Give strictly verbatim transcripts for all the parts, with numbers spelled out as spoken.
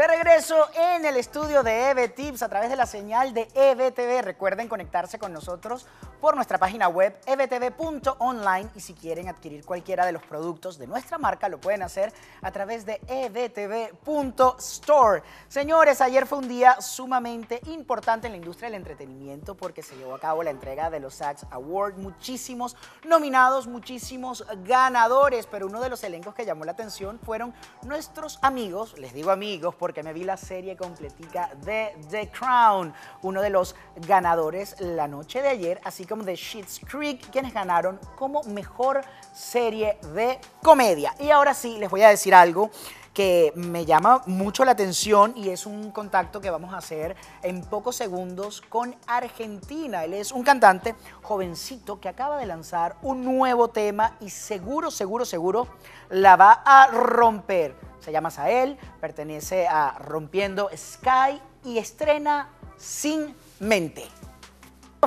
De regreso en el estudio de E B Tips a través de la señal de E B T V. Recuerden conectarse con nosotros por nuestra página web e b t v punto online y si quieren adquirir cualquiera de los productos de nuestra marca lo pueden hacer a través de e b t v punto store. Señores, ayer fue un día sumamente importante en la industria del entretenimiento porque se llevó a cabo la entrega de los SAG Awards. Muchísimos nominados, muchísimos ganadores, pero uno de los elencos que llamó la atención fueron nuestros amigos, les digo amigos, porque me vi la serie completica de The Crown, uno de los ganadores la noche de ayer, así como de Schitt's Creek, quienes ganaron como mejor serie de comedia. Y ahora sí, les voy a decir algo que me llama mucho la atención y es un contacto que vamos a hacer en pocos segundos con Argentina. Él es un cantante jovencito que acaba de lanzar un nuevo tema y seguro, seguro, seguro la va a romper. Se llama Sael, pertenece a Rompiendo Sky y estrena Sin Mente.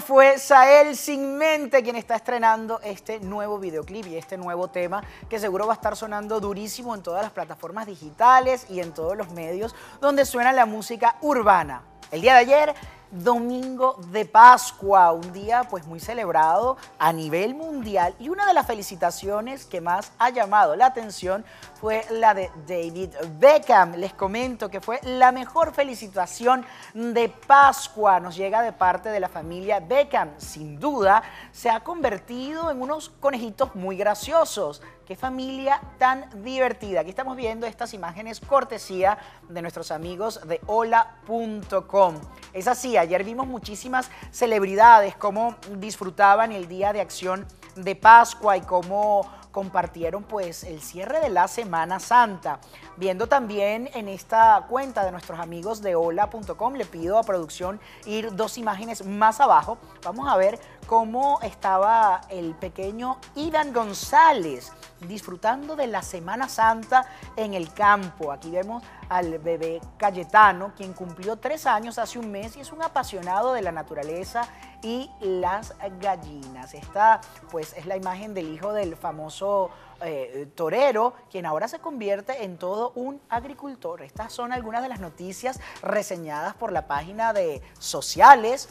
Fue Sael, Sin Mente, quien está estrenando este nuevo videoclip y este nuevo tema que seguro va a estar sonando durísimo en todas las plataformas digitales y en todos los medios donde suena la música urbana. El día de ayer, domingo de Pascua, un día pues muy celebrado a nivel mundial, y una de las felicitaciones que más ha llamado la atención fue la de David Beckham. Les comento que fue la mejor felicitación de Pascua, nos llega de parte de la familia Beckham. Sin duda se ha convertido en unos conejitos muy graciosos. Qué familia tan divertida. Aquí estamos viendo estas imágenes cortesía de nuestros amigos de hola punto com. Es así, ayer vimos muchísimas celebridades cómo disfrutaban el día de Acción de Pascua y cómo compartieron pues el cierre de la Semana Santa. Viendo también en esta cuenta de nuestros amigos de hola punto com, le pido a producción ir dos imágenes más abajo. Vamos a ver cómo estaba el pequeño Iván González disfrutando de la Semana Santa en el campo. Aquí vemos al bebé Cayetano, quien cumplió tres años hace un mes y es un apasionado de la naturaleza y las gallinas. Esta pues es la imagen del hijo del famoso eh, torero, quien ahora se convierte en todo un agricultor. Estas son algunas de las noticias reseñadas por la página de sociales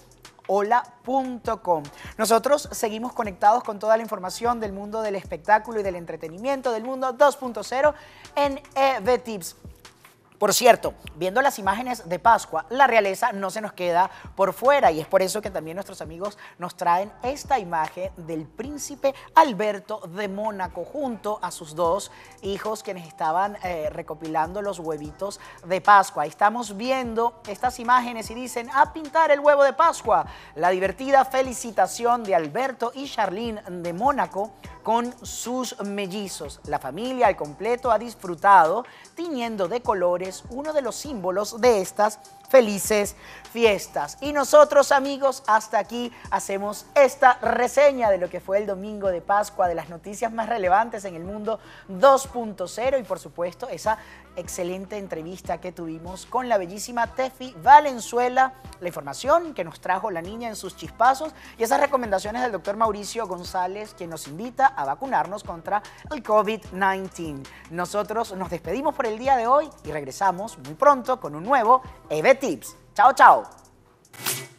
hola punto com. Nosotros seguimos conectados con toda la información del mundo del espectáculo y del entretenimiento, del mundo dos punto cero en E B Tips. Por cierto, viendo las imágenes de Pascua, la realeza no se nos queda por fuera y es por eso que también nuestros amigos nos traen esta imagen del príncipe Alberto de Mónaco junto a sus dos hijos, quienes estaban eh, recopilando los huevitos de Pascua. Ahí estamos viendo estas imágenes y dicen, a pintar el huevo de Pascua. La divertida felicitación de Alberto y Charlene de Mónaco con sus mellizos. La familia al completo ha disfrutado tiñendo de colores uno de los símbolos de estas felices fiestas. Y nosotros, amigos, hasta aquí hacemos esta reseña de lo que fue el domingo de Pascua, de las noticias más relevantes en el mundo dos punto cero y por supuesto esa excelente entrevista que tuvimos con la bellísima Tefi Valenzuela, la información que nos trajo la niña en sus chispazos y esas recomendaciones del doctor Mauricio González, quien nos invita a vacunarnos contra el COVID diecinueve. Nosotros nos despedimos por el día de hoy y regresamos muy pronto con un nuevo E B T V Tips. Chao, chao.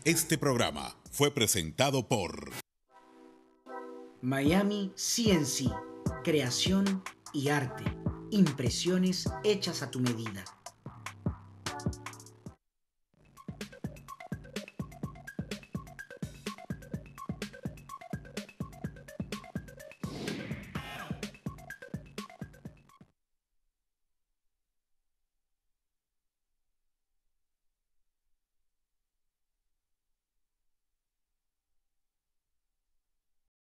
Este programa fue presentado por Miami Sciency, creación y arte, impresiones hechas a tu medida.